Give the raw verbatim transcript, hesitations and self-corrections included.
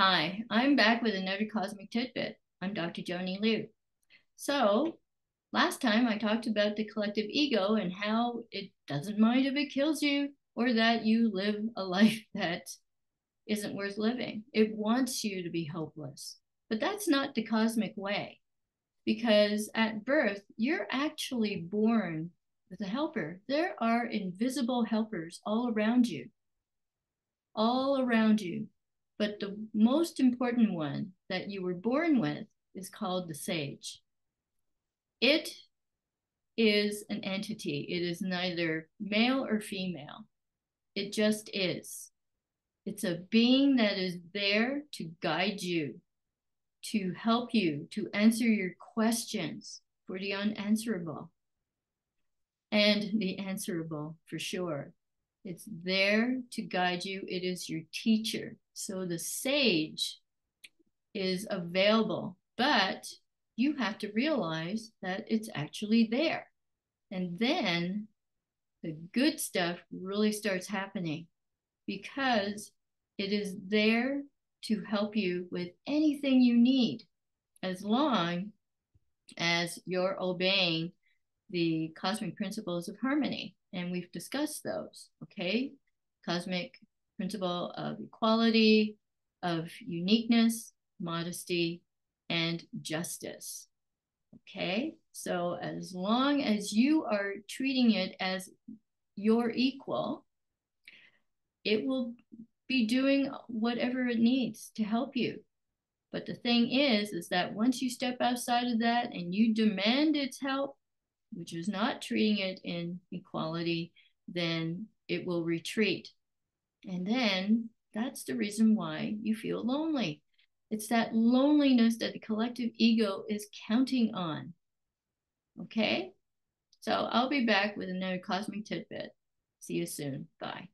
Hi, I'm back with another Cosmic Tidbit. I'm Doctor Joanny Liu. So, last time I talked about the collective ego and how it doesn't mind if it kills you or that you live a life that isn't worth living. It wants you to be hopeless. But that's not the cosmic way, because at birth, you're actually born with a helper. There are invisible helpers all around you, all around you. But the most important one that you were born with is called the sage. It is an entity. It is neither male or female. It just is. It's a being that is there to guide you, to help you, to answer your questions for the unanswerable and the answerable for sure. It's there to guide you. It is your teacher. So the sage is available, but you have to realize that it's actually there. And then the good stuff really starts happening because it is there to help you with anything you need, as long as you're obeying the cosmic principles of harmony. And we've discussed those, okay? Cosmic principle of equality, of uniqueness, modesty, and justice, okay? So as long as you are treating it as your equal, it will be doing whatever it needs to help you. But the thing is, is that once you step outside of that and you demand its help, which is not treating it in equality, then it will retreat. And then that's the reason why you feel lonely. It's that loneliness that the collective ego is counting on. Okay? So I'll be back with another Cosmic Tidbit. See you soon. Bye.